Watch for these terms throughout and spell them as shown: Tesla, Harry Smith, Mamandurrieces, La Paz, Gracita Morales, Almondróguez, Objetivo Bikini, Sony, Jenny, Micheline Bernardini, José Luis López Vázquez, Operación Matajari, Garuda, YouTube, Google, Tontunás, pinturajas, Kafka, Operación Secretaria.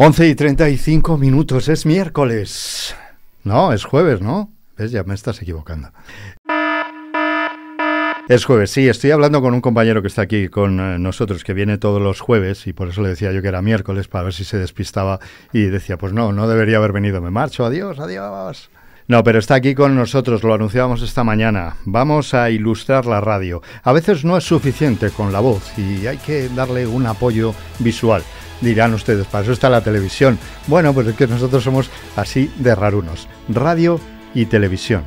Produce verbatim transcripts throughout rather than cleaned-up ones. once y treinta y cinco minutos, es miércoles. No, es jueves, ¿no? ¿Ves? Ya me estás equivocando. Es jueves, sí, estoy hablando con un compañero que está aquí con nosotros, que viene todos los jueves, y por eso le decía yo que era miércoles, para ver si se despistaba y decía, pues no, no debería haber venido, me marcho, adiós, adiós. No, pero está aquí con nosotros, lo anunciábamos esta mañana, vamos a ilustrar la radio. A veces no es suficiente con la voz y hay que darle un apoyo visual. Dirán ustedes, para eso está la televisión. Bueno, pues es que nosotros somos así de rarunos, radio y televisión.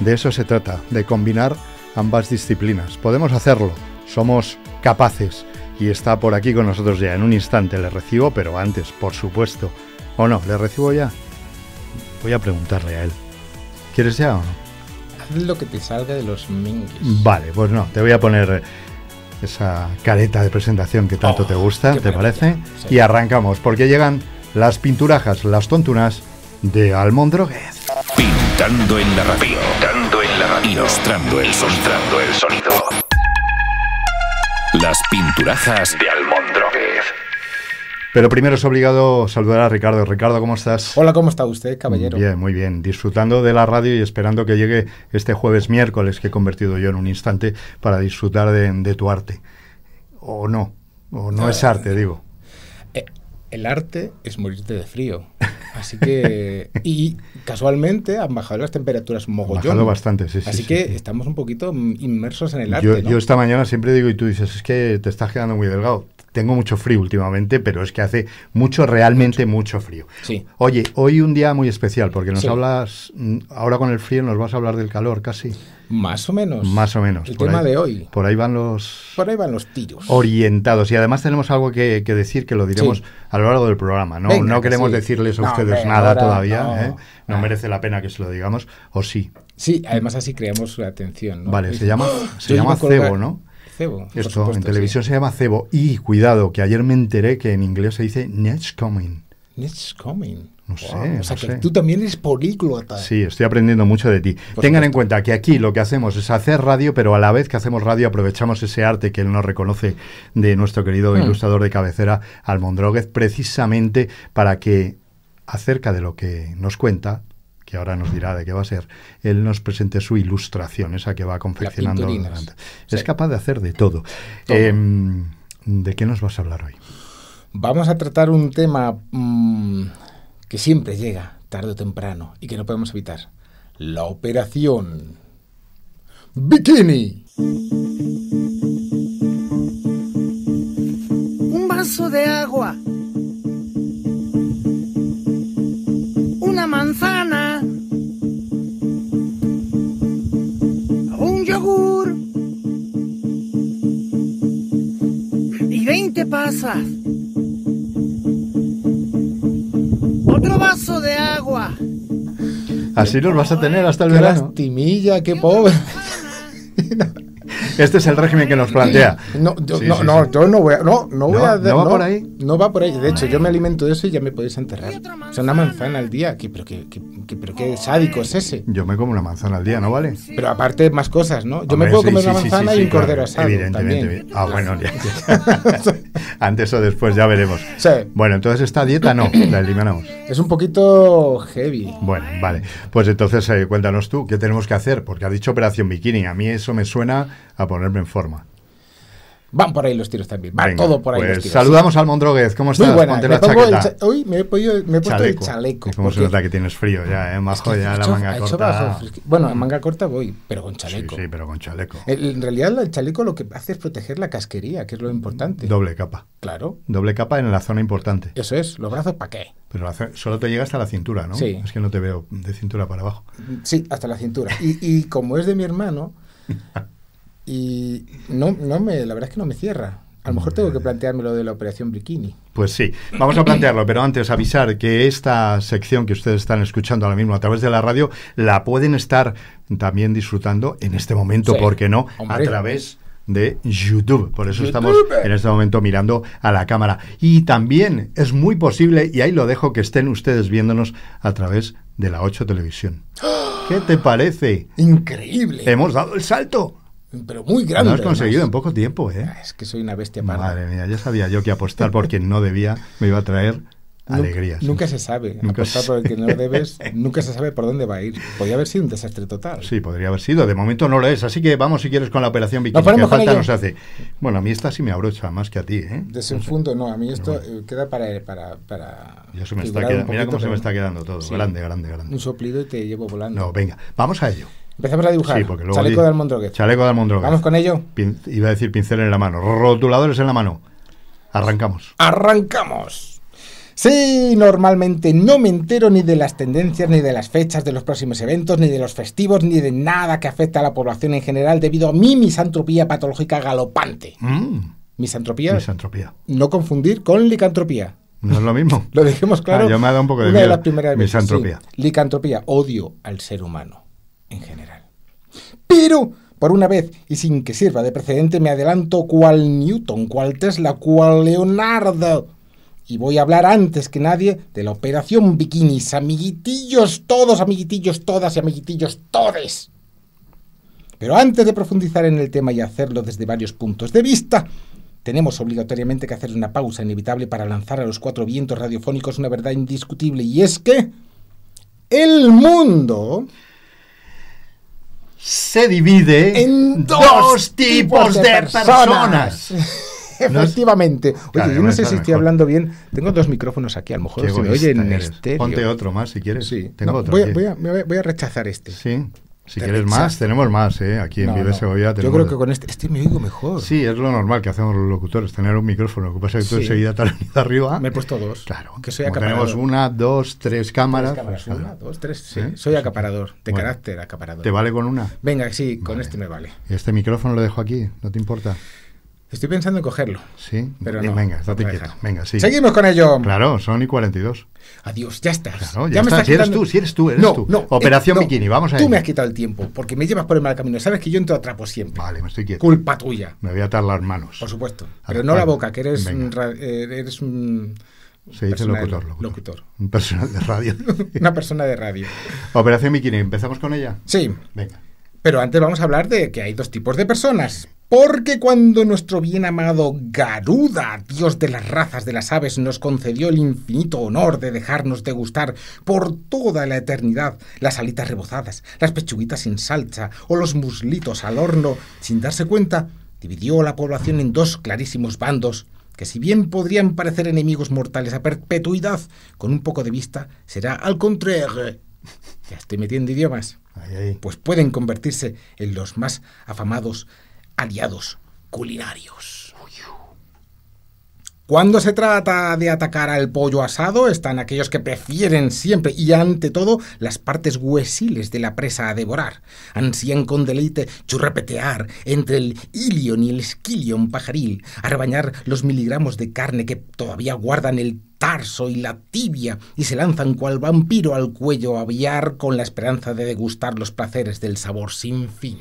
De eso se trata, de combinar ambas disciplinas. Podemos hacerlo, somos capaces, y está por aquí con nosotros ya. En un instante le recibo, pero antes, por supuesto. ¿O no? ¿Le recibo ya? Voy a preguntarle a él. ¿Quieres ya o no? Haz lo que te salga de los minguis. Vale, pues no, te voy a poner esa careta de presentación que tanto oh, te gusta, ¿te parece? Sí. Y arrancamos, porque llegan las pinturajas, las tontunas de Almondróguez. Pintando en la radio, pintando en la radio, ilustrando el sonido, el sonido. Las pinturajas de Almondróguez. Pero primero es obligado saludar a Ricardo. Ricardo, ¿cómo estás? Hola, ¿cómo está usted, caballero? Bien, muy bien. Disfrutando de la radio y esperando que llegue este jueves miércoles que he convertido yo en un instante para disfrutar de, de tu arte. O no, o no ah, es arte, digo. Eh, el arte es morirte de frío. Así que... Y casualmente han bajado las temperaturas mogollón. Han bajado bastante, sí, sí. Así sí, que sí. Estamos un poquito inmersos en el arte, yo, ¿no? Yo esta mañana siempre digo, y tú dices, es que te estás quedando muy delgado. Tengo mucho frío últimamente, pero es que hace mucho, realmente mucho, mucho frío. Sí. Oye, hoy un día muy especial, porque nos sí. hablas, ahora con el frío nos vas a hablar del calor casi. Más o menos. Más o menos. El por tema ahí, de hoy. Por ahí van los... Por ahí van los tiros. Orientados. Y además tenemos algo que, que decir, que lo diremos sí. a lo largo del programa. No, venga, no queremos sí. decirles a no, ustedes venga, nada ahora, todavía, no, ¿eh? no merece la pena que se lo digamos, o sí. Sí, además así creamos su atención, ¿no? Vale, y se llama, se llama cebo, ¿no? Cebo, esto supuesto, en televisión sí. se llama cebo. Y cuidado, que ayer me enteré que en inglés se dice Netcoming. Netcoming. No wow. sé. O sea, no que sé. Tú también eres políglota. Sí, estoy aprendiendo mucho de ti. Por Tengan supuesto. En cuenta que aquí lo que hacemos es hacer radio, pero a la vez que hacemos radio aprovechamos ese arte que él nos reconoce de nuestro querido mm. ilustrador de cabecera, Almondróguez, precisamente para que, acerca de lo que nos cuenta, que ahora nos dirá de qué va a ser, él nos presente su ilustración, esa que va confeccionando delante. Sí. Es capaz de hacer de todo. todo. Eh, ¿De qué nos vas a hablar hoy? Vamos a tratar un tema mmm, que siempre llega, tarde o temprano, y que no podemos evitar. La Operación Bikini. Un vaso de agua. Una manzana. Yogur y veinte pasas, otro vaso de agua. Así nos vas a tener hasta el qué verano. Lastimilla, qué pobre. Este es el régimen que nos plantea. No, yo sí, no, sí, no, sí. yo no voy a... No, no, voy no, a, no va no, por ahí. No va por ahí. De hecho, yo me alimento de eso y ya me podéis enterrar. O sea, una manzana al día. ¿Qué, pero, qué, qué, qué, pero qué sádico es ese. Yo me como una manzana al día, ¿no vale? Pero aparte más cosas, ¿no? Yo Hombre, me puedo sí, comer sí, una manzana sí, sí, y un claro, cordero asado. Evidentemente. También. Ah, bueno. Ya. Antes o después ya veremos. Sí. Bueno, entonces esta dieta no, la eliminamos. Es un poquito heavy. Bueno, vale. Pues entonces eh, cuéntanos tú, ¿qué tenemos que hacer? Porque has dicho Operación Bikini. A mí eso me suena... a ponerme en forma. Van por ahí los tiros también. Va todo por ahí pues los tiros. Saludamos sí. al Mondroguez. ¿Cómo estás? Muy buena. Me el Hoy me he, podido, me he puesto chaleco. el chaleco. ¿Cómo se nota que tienes frío ya, eh? Majo, es que ya la hecho, manga corta. Bueno, en manga corta voy, pero con chaleco. Sí, sí, pero con chaleco. El, en realidad el chaleco lo que hace es proteger la casquería, que es lo importante. Doble capa. Claro. Doble capa en la zona importante. Eso es. ¿Los brazos para qué? Pero solo te llega hasta la cintura, ¿no? Sí. Es que no te veo de cintura para abajo. Sí, hasta la cintura. Y, y como es de mi hermano... Y no, no me, la verdad es que no me cierra. A lo mejor tengo que plantearme lo de la Operación Bikini. Pues sí, vamos a plantearlo, pero antes avisar que esta sección que ustedes están escuchando ahora mismo a través de la radio la pueden estar también disfrutando en este momento, sí, ¿por qué no? Hombre. A través de YouTube. Por eso YouTube. Estamos en este momento mirando a la cámara. Y también es muy posible, y ahí lo dejo, que estén ustedes viéndonos a través de la ocho Televisión. ¿Qué te parece? Increíble. Hemos dado el salto. Pero muy grande. Lo has conseguido además. En poco tiempo, ¿eh? Es que soy una bestia parda. Madre mía, ya sabía yo que apostar porque no debía, me iba a traer alegrías. Nunca, nunca se sabe. Nunca Apostar se... por el que no debes, nunca se sabe por dónde va a ir. Podría haber sido un desastre total. Sí, podría haber sido. De momento no lo es. Así que vamos, si quieres, con la operación Bikini. ¿Qué falta nos hace? Bueno, a mí esta sí me abrocha más que a ti, ¿eh? Desenfundo, no. A mí esto bueno. queda para... para, para ya se me está quedando, poquito, mira cómo pero... se me está quedando todo. Sí. Grande, grande, grande. Un soplido y te llevo volando. No, venga. Vamos a ello. Empezamos a dibujar. Sí, porque luego chaleco de Almondróguez. Chaleco de Almondróguez. Vamos con ello. Pin... Iba a decir pincel en la mano. Rotuladores en la mano. Arrancamos. Arrancamos. Sí, normalmente no me entero ni de las tendencias, ni de las fechas de los próximos eventos, ni de los festivos, ni de nada que afecta a la población en general debido a mi misantropía patológica galopante. Mm. ¿Misantropía? Misantropía. No confundir con licantropía. No es lo mismo. Lo dejemos claro. Ah, yo me ha dado un poco de miedo. Una de las primeras veces. Misantropía. Sí, licantropía, odio al ser humano en general. Pero... por una vez, y sin que sirva de precedente, me adelanto cual Newton, cual Tesla, cual Leonardo. Y voy a hablar antes que nadie de la Operación Bikini. Amiguitillos todos, amiguitillos todas y amiguitillos todes. Pero antes de profundizar en el tema y hacerlo desde varios puntos de vista, tenemos obligatoriamente que hacer una pausa inevitable para lanzar a los cuatro vientos radiofónicos una verdad indiscutible. Y es que... el mundo... se divide en dos, dos tipos, tipos de, de personas. personas. Efectivamente. Oye, claro, yo no sé si estoy mejor. hablando bien. Tengo dos micrófonos aquí, a lo mejor se me oye en eres. estéreo. Ponte otro más si quieres. Sí. Tengo no, otro voy, voy, a, voy a rechazar este. Sí. Si Te quieres rechazo. más, tenemos más, ¿eh? Aquí en no, Vive no. Segovia tenemos... Yo creo que con este, este me oigo mejor. Sí, es lo normal que hacemos los locutores, tener un micrófono. Lo que pasa es que tú sí. enseguida te has venido arriba. Me he puesto dos. Claro. Que soy acaparador. Tenemos una, dos, tres cámaras. Tres cámaras pues, una, dos, tres, sí. ¿Eh? Soy acaparador, de bueno, carácter acaparador. ¿Te vale con una? Venga, sí, con vale. este me vale. ¿Este micrófono lo dejo aquí? ¿No te importa? Estoy pensando en cogerlo. Sí, pero no. Venga, estate quieto. Venga, sí. Seguimos con ello. Claro, Sony cuarenta y dos. Adiós, ya estás. Claro, ya, ya me estás. estás quitando... Si eres tú, si eres tú, eres no, tú. No, Operación eh, no, Bikini, vamos a ello. Tú me has quitado el tiempo, porque me llevas por el mal camino. Sabes que yo entro a trapo siempre. Vale, me estoy quieto. Culpa tuya. Me voy a atar las manos. Por supuesto. A pero ver, no vale. la boca, que eres un, eres un... Se dice locutor, locutor. locutor. Un personal de radio. Una persona de radio. Operación Bikini, ¿empezamos con ella? Sí. Venga. Pero antes vamos a hablar de que hay dos tipos de personas. Porque cuando nuestro bien amado Garuda, dios de las razas de las aves, nos concedió el infinito honor de dejarnos degustar por toda la eternidad las alitas rebozadas, las pechuguitas sin salsa o los muslitos al horno, sin darse cuenta, dividió la población en dos clarísimos bandos, que si bien podrían parecer enemigos mortales a perpetuidad, con un poco de vista será al contrario. Ya estoy metiendo idiomas. Ahí, ahí. Pues pueden convertirse en los más afamados aliados culinarios. Cuando se trata de atacar al pollo asado, están aquellos que prefieren siempre y ante todo las partes huesiles de la presa a devorar. Ansían con deleite churrepetear entre el ilion y el esquilion pajaril, arrebañar los miligramos de carne que todavía guardan el tarso y la tibia y se lanzan cual vampiro al cuello aviar con la esperanza de degustar los placeres del sabor sin fin.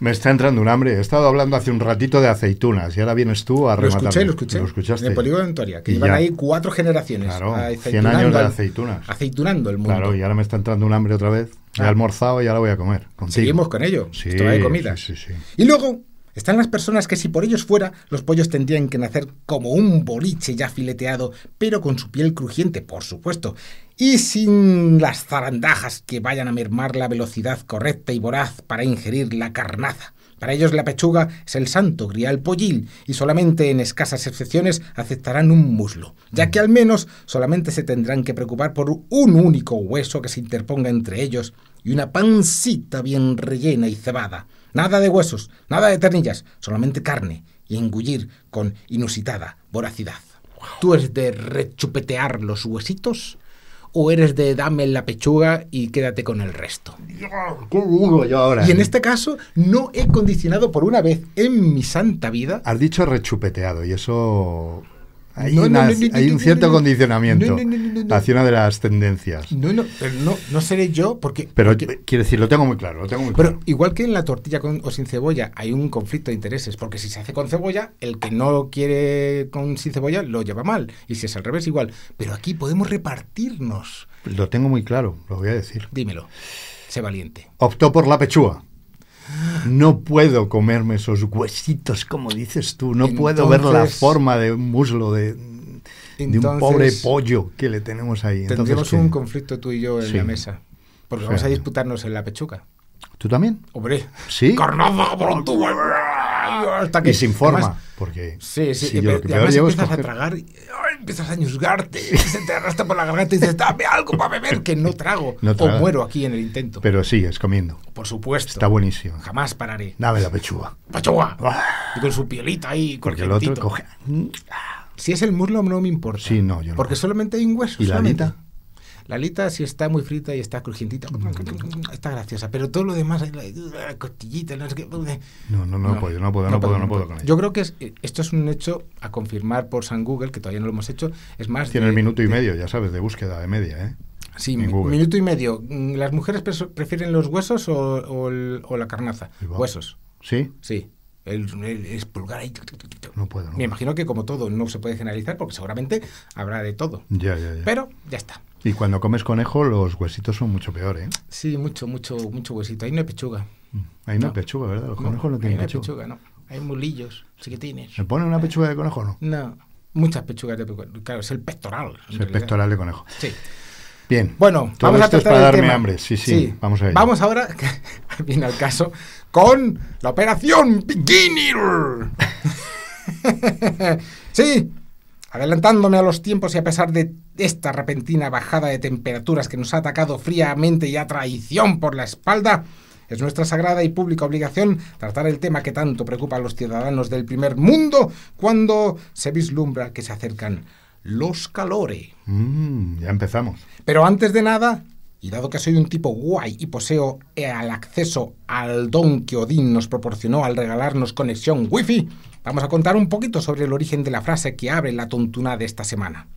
Me está entrando un hambre. He estado hablando hace un ratito de aceitunas y ahora vienes tú a rematarme. Lo escuché, lo escuché. Lo escuchaste. En el polígono de Vitoria, que llevan ya. ahí cuatro generaciones. Claro, cien años de aceitunas. Aceitunando el mundo. Claro, y ahora me está entrando un hambre otra vez. Ah. He almorzado y ahora voy a comer contigo. Seguimos con ello. Sí, esto va de comida. Sí, sí, sí. Y luego están las personas que si por ellos fuera, los pollos tendrían que nacer como un boliche ya fileteado, pero con su piel crujiente, por supuesto. Y sin las zarandajas que vayan a mermar la velocidad correcta y voraz para ingerir la carnaza. Para ellos la pechuga es el santo grial pollil y solamente en escasas excepciones aceptarán un muslo, ya que al menos solamente se tendrán que preocupar por un único hueso que se interponga entre ellos y una pancita bien rellena y cebada. Nada de huesos, nada de ternillas, solamente carne y engullir con inusitada voracidad. ¿Tú eres de rechupetear los huesitos? ¿O eres de dame la pechuga y quédate con el resto? ¡Qué duro yo ahora! Y en este caso no he condicionado por una vez en mi santa vida... Has dicho rechupeteado y eso... Hay, no, una, no, no, no, hay un cierto no, no, condicionamiento no, no, no, no, no. hacia una de las tendencias. No, no, pero no, no seré yo porque... Pero porque, quiero decir, lo tengo muy claro, lo tengo muy pero claro. Igual que en la tortilla con, o sin cebolla hay un conflicto de intereses, porque si se hace con cebolla, el que no quiere con sin cebolla lo lleva mal, y si es al revés igual. Pero aquí podemos repartirnos. Lo tengo muy claro, lo voy a decir. Dímelo, sé valiente. Optó por la pechuga. No puedo comerme esos huesitos, como dices tú. No Entonces, puedo ver la forma de un muslo de... Entonces, de un pobre pollo que le tenemos ahí. Entonces, tendremos un conflicto tú y yo en sí. la mesa. Porque o sea, vamos a disputarnos en la pechuca. ¿Tú también? Hombre, ¿sí? Carnaza por tu... Hasta que, y se informa. Además, porque sí, sí, si y, yo, y además empiezas coger... a tragar, y, ay, empiezas a ñusgarte, y se te arrastra por la garganta y dices, dame algo para beber, que no trago. No trago. O muero aquí en el intento. Pero sigues comiendo. Por supuesto. Está buenísimo. Jamás pararé. Dame la pechuga. ¡Pechuga! Y con su pielita ahí, porque el otro coge... Si es el muslo no me importa. Sí, no, yo porque no. solamente hay un hueso. ¿Y solamente? la alita? La alita sí está muy frita y está crujientita. Está graciosa. Pero todo lo demás, la, la costillita... No, no, no, no, no puedo, no puedo, no, no puedo, puedo, no puedo con ello. Yo creo que es, esto es un hecho a confirmar por San Google, que todavía no lo hemos hecho. Es más... Tiene el minuto y de, medio, ya sabes, de búsqueda de media, ¿eh? Sí, minuto y medio. ¿Las mujeres prefieren los huesos o, o, el, o la carnaza? Huesos. ¿Sí? Sí. El, el, el pulgar ahí. No puedo, no. Me imagino que como todo no se puede generalizar porque seguramente habrá de todo. Ya, ya, ya. Pero ya está. Y cuando comes conejo los huesitos son mucho peor, ¿eh? Sí, mucho, mucho, mucho huesito. Ahí no hay pechuga. Ahí no, no hay pechuga, ¿verdad? Los conejos no, no tienen pechuga. pechuga. No, hay mulillos, chiquitines. ¿Me ponen una pechuga de conejo o no? No, muchas pechugas de conejo. Claro, es el pectoral. Es el pectoral de conejo. Sí. Bien. Bueno, todo vamos esto a es para darme tema. hambre. Sí, sí, sí. Vamos a ello. Vamos ahora, viene al caso, con la Operación Bikini. Sí, adelantándome a los tiempos y a pesar de esta repentina bajada de temperaturas que nos ha atacado fríamente y a traición por la espalda, es nuestra sagrada y pública obligación tratar el tema que tanto preocupa a los ciudadanos del primer mundo cuando se vislumbra que se acercan los calores. Mm, ya empezamos. Pero antes de nada, y dado que soy un tipo guay y poseo el acceso al don que Odín nos proporcionó al regalarnos conexión wifi, vamos a contar un poquito sobre el origen de la frase que abre la tontuna de esta semana.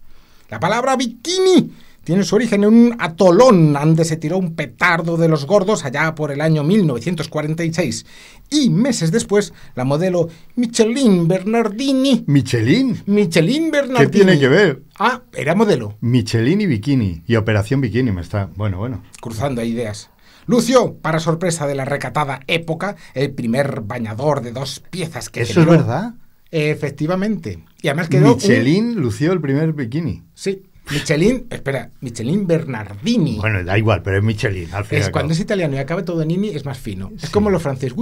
La palabra bikini tiene su origen en un atolón donde se tiró un petardo de los gordos allá por el año mil novecientos cuarenta y seis. Y meses después, la modelo Micheline Bernardini... ¿Micheline? Micheline Bernardini. ¿Qué tiene que ver? Ah, era modelo. Micheline y bikini. Y Operación Bikini me está... Bueno, bueno. Cruzando ideas. Lució, para sorpresa de la recatada época, el primer bañador de dos piezas que... ¿Eso generó... es verdad? Efectivamente. Y además quedó... Micheline un... lució el primer bikini. Sí. Micheline, espera, Micheline Bernardini. Bueno, da igual, pero es Micheline. Al final es cuando es italiano y acaba todo en ini, es más fino. Sí. Es como los franceses,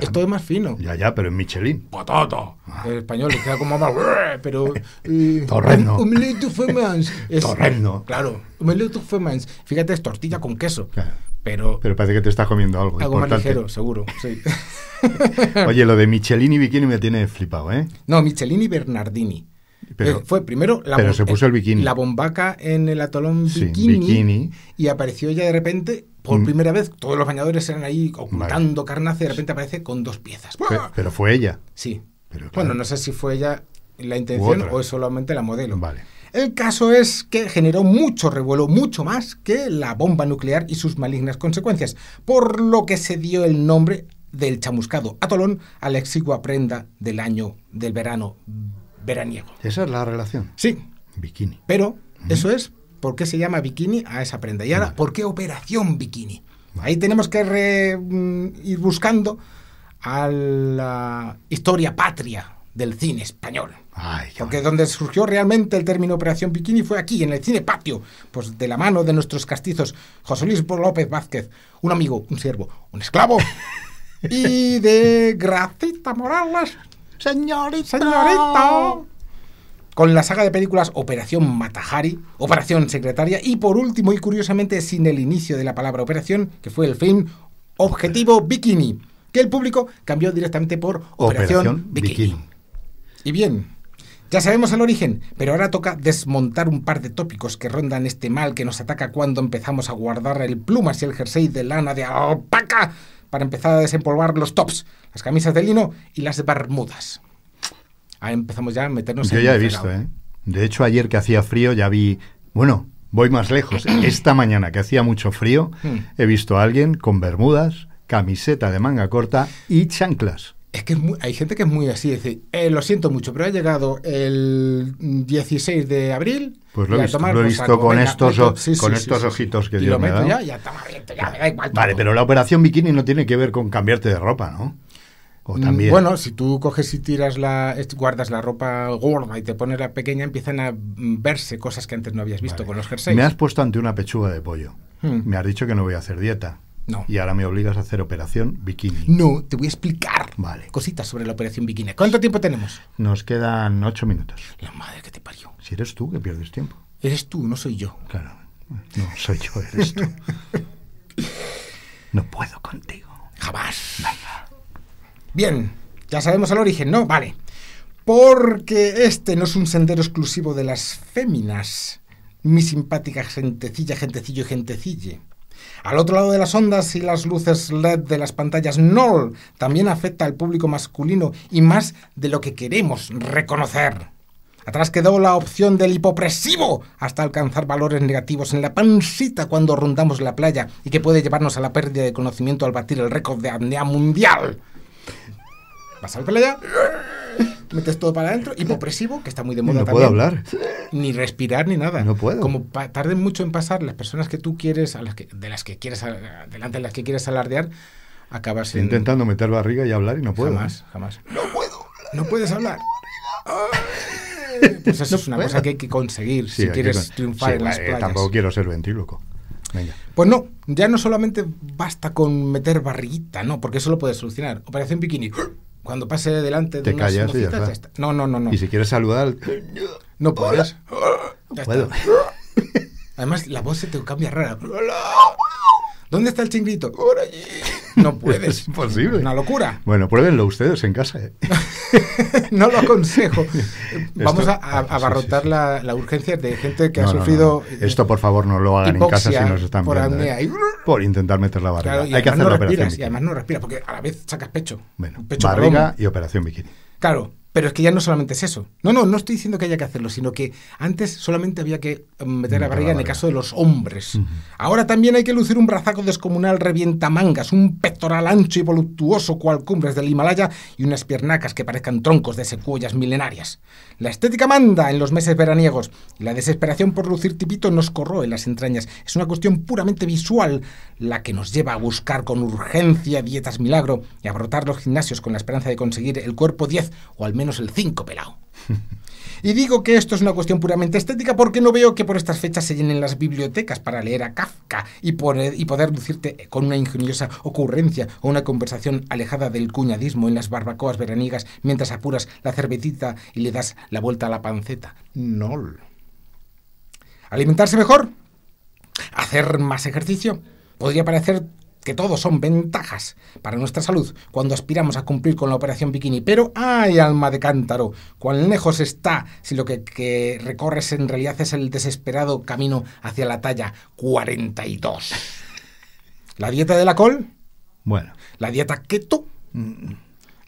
es todo más fino. Ya, ya, pero es Micheline. Potato. Ah. El español le queda como más, pero... Eh, Torreno. Omelette fromage. Torreno. Claro, omelette fromage. Fíjate, es tortilla con queso. Claro. Pero, pero parece que te estás comiendo algo, algo importante. Más ligero, seguro, sí. Oye, lo de Micheline y bikini me tiene flipado, ¿eh? No, Micheline y Bernardini. Pero, eh, fue primero la, pero se puso el bikini. la bombaca en el atolón bikini, sí, bikini y apareció ya de repente, por mm. primera vez, todos los bañadores eran ahí ocultando vale. carnaza y de repente aparece con dos piezas. Pero, pero fue ella. Sí. Pero, claro. Bueno, no sé si fue ella la intención o es solamente la modelo. Vale. El caso es que generó mucho revuelo, mucho más que la bomba nuclear y sus malignas consecuencias, por lo que se dio el nombre del chamuscado atolón a la exigua prenda del año del verano veraniego. Esa es la relación. Sí. Bikini. Pero mm. eso es por qué se llama bikini a esa prenda. Y ahora, vale. ¿por qué Operación Bikini? Vale. Ahí tenemos que re, ir buscando a la historia patria del cine español. Ay, porque bueno. donde surgió realmente el término Operación Bikini fue aquí, en el cine patio, pues de la mano de nuestros castizos José Luis López Vázquez, un amigo, un siervo, un esclavo, y de Gracita Morales, señorita. señorita, con la saga de películas Operación Matajari, Operación Secretaria y por último y curiosamente sin el inicio de la palabra operación, que fue el film Objetivo Bikini, que el público cambió directamente por Operación, Operación Bikini. Bikini. Y bien, ya sabemos el origen, pero ahora toca desmontar un par de tópicos que rondan este mal que nos ataca cuando empezamos a guardar el plumas y el jersey de lana de alpaca para empezar a desempolvar los tops, las camisas de lino y las bermudas. Ahí empezamos ya a meternos en el... Yo ya he visto, ¿eh? De hecho, ayer que hacía frío ya vi... Bueno, voy más lejos. Esta mañana que hacía mucho frío he visto a alguien con bermudas, camiseta de manga corta y chanclas. Es que es muy, hay gente que es muy así, es decir, eh, lo siento mucho, pero ha llegado el dieciséis de abril... Pues lo he visto, lo he visto con estos ojitos que Dios me da. Y lo meto ya, ya está abierto, ya me da igual todo. Vale, pero la Operación Bikini no tiene que ver con cambiarte de ropa, ¿no? O también. Bueno, si tú coges y tiras la, guardas la ropa gorda y te pones la pequeña, empiezan a verse cosas que antes no habías visto, vale, con los jerseys. Me has puesto ante una pechuga de pollo. Hmm. Me has dicho que no voy a hacer dieta. No. Y ahora me obligas a hacer operación bikini. No, te voy a explicar, vale, cositas sobre la operación bikini. ¿Cuánto tiempo tenemos? Nos quedan ocho minutos. La madre que te parió. Si eres tú que pierdes tiempo. Eres tú, no soy yo. Claro, no soy yo, eres tú. No puedo contigo. Jamás. Venga. Bien, ya sabemos el origen, ¿no? Vale. Porque este no es un sendero exclusivo de las féminas. Mi simpática gentecilla, gentecillo, gentecille. Al otro lado de las ondas y las luces L E D de las pantallas N O L también afecta al público masculino y más de lo que queremos reconocer. Atrás quedó la opción del hipopresivo hasta alcanzar valores negativos en la pancita cuando rondamos la playa y que puede llevarnos a la pérdida de conocimiento al batir el récord de apnea mundial. ¿Vas al playa? Metes todo para adentro, hipopresivo, que está muy de moda también. No puedo hablar. Ni respirar ni nada. No puedo. Como tarden mucho en pasar las personas que tú quieres, a las que, de las que quieres, a, delante de las que quieres alardear, acabas Estoy en... intentando meter barriga y hablar y no puedo. Jamás, jamás. No puedo. No puedes hablar. Pues eso no es una puedo. cosa que hay que conseguir, sí, si quieres que... triunfar sí, en las eh, playas. Tampoco quiero ser ventríloco. Venga. Pues no, ya no solamente basta con meter barriguita, no, porque eso lo puedes solucionar. Operación bikini. Cuando pase delante de te unas callas mocitas, y ya está. No, no, no, no. Y si quieres saludar... No puedes. No puedo. Además, la voz se te cambia rara. ¿Dónde está el chingrito? Por allí. No puedes. Es imposible. Una locura. Bueno, pruébenlo ustedes en casa. ¿eh? No lo aconsejo. Vamos esto, a abarrotar sí, sí, sí. la, la urgencia de gente que no, ha sufrido... No, no. Esto, por favor, no lo hagan en casa si nos están por viendo. ¿eh? Por intentar meter la barriga. Claro, hay que hacer no la respiras, operación bikini. Y además no respiras, porque a la vez sacas pecho. Bueno, pecho barriga palomo. Y operación bikini. Claro, pero es que ya no solamente es eso. No, no, no estoy diciendo que haya que hacerlo, sino que antes solamente había que meter, meter la, barriga la barriga en el caso de los hombres. Uh-huh. Ahora también hay que lucir un brazaco descomunal revientamangas, un pectoral ancho y voluptuoso cual cumbres del Himalaya y unas piernacas que parezcan troncos de secuoyas milenarias. La estética manda en los meses veraniegos y la desesperación por lucir tipito nos corroe las entrañas. Es una cuestión puramente visual la que nos lleva a buscar con urgencia dietas milagro y a brotar los gimnasios con la esperanza de conseguir el cuerpo diez o al menos menos el cinco pelado. Y digo que esto es una cuestión puramente estética porque no veo que por estas fechas se llenen las bibliotecas para leer a Kafka y poder, y poder lucirte con una ingeniosa ocurrencia o una conversación alejada del cuñadismo en las barbacoas veraniegas mientras apuras la cervecita y le das la vuelta a la panceta. No. ¿Alimentarse mejor? ¿Hacer más ejercicio? Podría parecer que todos son ventajas para nuestra salud cuando aspiramos a cumplir con la operación bikini, pero ¡ay, alma de cántaro! Cuán lejos está si lo que, que recorres en realidad es el desesperado camino hacia la talla cuarenta y dos. ¿La dieta de la col? Bueno. ¿La dieta keto?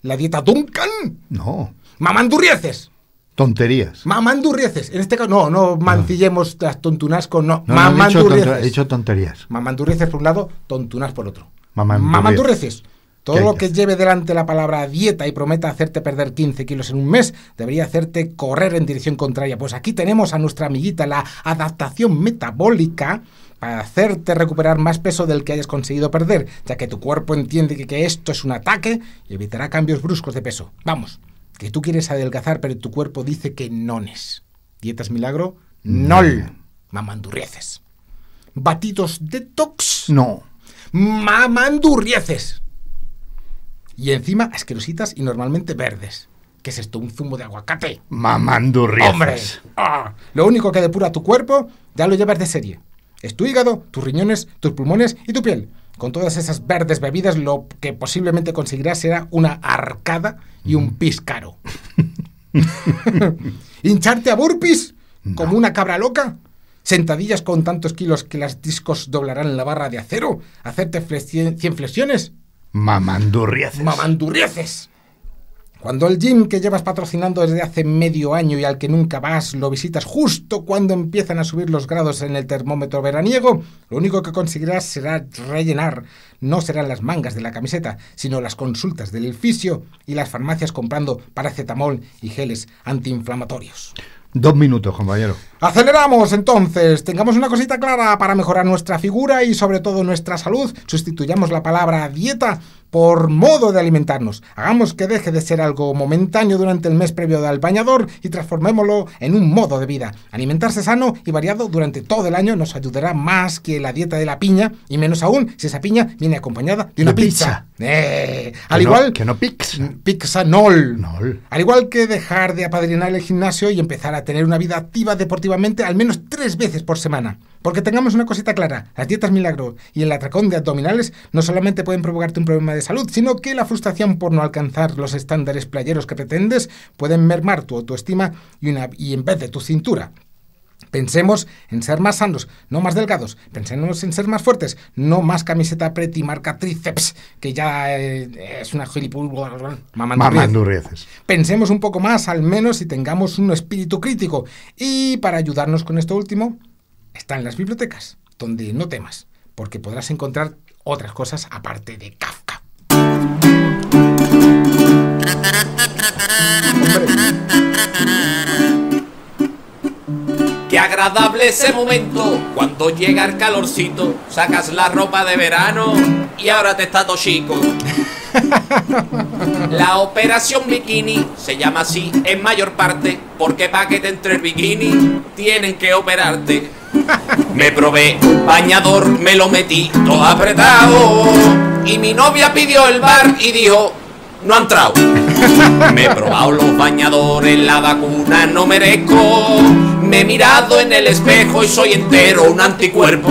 ¿La dieta Duncan? No. ¿Mamandurrieces? Tonterías. Mamandurrieces. En este caso, no, no mancillemos las tontunas con... No, no, mamandurrieces. No, he dicho tonterías. Mamandurrieces por un lado, tontunas por otro. Mamandurrieces. Mamandurrieces. Todo lo que lleve delante la palabra dieta y prometa hacerte perder quince kilos en un mes, debería hacerte correr en dirección contraria. Pues aquí tenemos a nuestra amiguita, la adaptación metabólica, para hacerte recuperar más peso del que hayas conseguido perder, ya que tu cuerpo entiende que, que esto es un ataque y evitará cambios bruscos de peso. Vamos. Que tú quieres adelgazar, pero tu cuerpo dice que nones. Dietas milagro, nol. No. Mamandurrieces. Batidos detox, no. Mamandurrieces. Y encima asquerositas y normalmente verdes. ¿Qué es esto? ¿Un zumo de aguacate? Mamandurrieces. ¡Hombre! ¡Ah! Lo único que depura tu cuerpo, ya lo llevas de serie. Es tu hígado, tus riñones, tus pulmones y tu piel. Con todas esas verdes bebidas, lo que posiblemente conseguirás será una arcada y un pis caro. ¿Hincharte a burpees? ¿Como no. una cabra loca? ¿Sentadillas con tantos kilos que las discos doblarán la barra de acero? ¿Hacerte cien flexiones? Mamandurrieces. Mamandurrieces. Cuando el gym que llevas patrocinando desde hace medio año y al que nunca vas lo visitas justo cuando empiezan a subir los grados en el termómetro veraniego, lo único que conseguirás será rellenar. No serán las mangas de la camiseta, sino las consultas del fisio y las farmacias comprando paracetamol y geles antiinflamatorios. Dos minutos, compañero. Aceleramos entonces, tengamos una cosita clara para mejorar nuestra figura y sobre todo nuestra salud. Sustituyamos la palabra dieta por modo de alimentarnos. Hagamos que deje de ser algo momentáneo durante el mes previo al bañador y transformémoslo en un modo de vida. Alimentarse sano y variado durante todo el año nos ayudará más que la dieta de la piña, y menos aún si esa piña viene acompañada de una pizza. pizza. Eh, al no, igual que no pizza. Pizza nol. nol. Al igual que dejar de apadrinar el gimnasio y empezar a tener una vida activa deportivamente al menos tres veces por semana. Porque tengamos una cosita clara, las dietas milagro y el atracón de abdominales no solamente pueden provocarte un problema de salud, sino que la frustración por no alcanzar los estándares playeros que pretendes pueden mermar tu autoestima y, una, y en vez de tu cintura. Pensemos en ser más sanos, no más delgados. Pensemos en ser más fuertes, no más camiseta pretty marca tríceps, que ya eh, es una gilipollas. Mamandurrieces. Pensemos un poco más, al menos, y tengamos un espíritu crítico. Y para ayudarnos con esto último, están las bibliotecas, donde no temas, porque podrás encontrar otras cosas aparte de Kafka. Qué agradable ese momento, cuando llega el calorcito, sacas la ropa de verano y ahora te está todo chico. La operación bikini se llama así en mayor parte porque pa' que te entre el bikini tienen que operarte. Me probé un bañador, me lo metí todo apretado y mi novia pidió el bar y dijo no ha entrado. Me he probado los bañadores, la vacuna no merezco. Me he mirado en el espejo y soy entero un anticuerpo.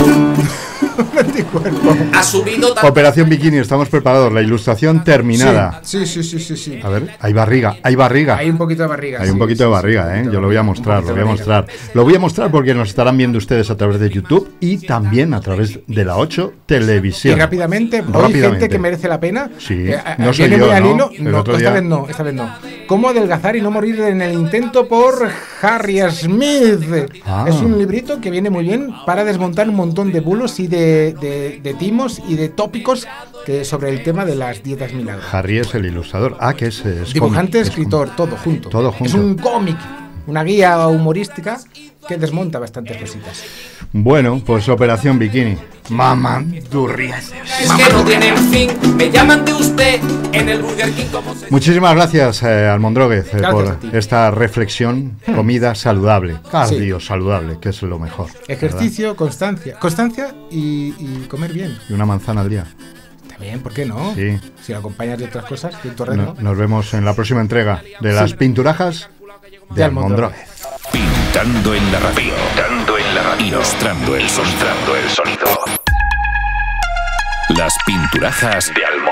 Ha subido tanto. Operación Bikini, estamos preparados. La ilustración terminada. Sí, sí, sí, sí, sí. A ver, hay barriga, hay barriga. Hay un poquito de barriga. Hay un poquito sí, de barriga, sí, ¿eh? Sí, yo lo voy a mostrar, lo voy a mostrar. Lo voy a mostrar porque nos estarán viendo ustedes a través de YouTube y también a través de la ocho Televisión. Y rápidamente, hay gente que merece la pena. Sí, eh, no soy yo, ¿no? Hilo, el no, otro día. Esta vez no, esta vez no. ¿Cómo adelgazar y no morir en el intento? Por Harry Smith. Ah. Es un librito que viene muy bien para desmontar un montón de bulos y de De, de, de timos y de tópicos que sobre el tema de las dietas milagro. Harry es el ilustrador. Ah, que es, es dibujante, cómic, escritor, es todo junto. Todo junto. Es un cómic, una guía humorística que desmonta bastantes cositas. Bueno, pues Operación Bikini. Mamandurrias. Es que no tienen fin, me llaman de usted en el Burger King como se... Muchísimas gracias, eh, Almondróguez, eh, por esta reflexión. Comida saludable, cardio sí. saludable, que es lo mejor. Ejercicio, ¿verdad? constancia. Constancia y, y comer bien. Y una manzana al día. Bien, ¿por qué no? Sí. Si lo acompañas de otras cosas, de tu red, no, ¿no? Nos vemos en la próxima entrega de las sí. pinturajas de, de Almondróguez. Pintando en la radio, dando en la radio, ilustrando el sonido. Las pinturajas de Almondróguez.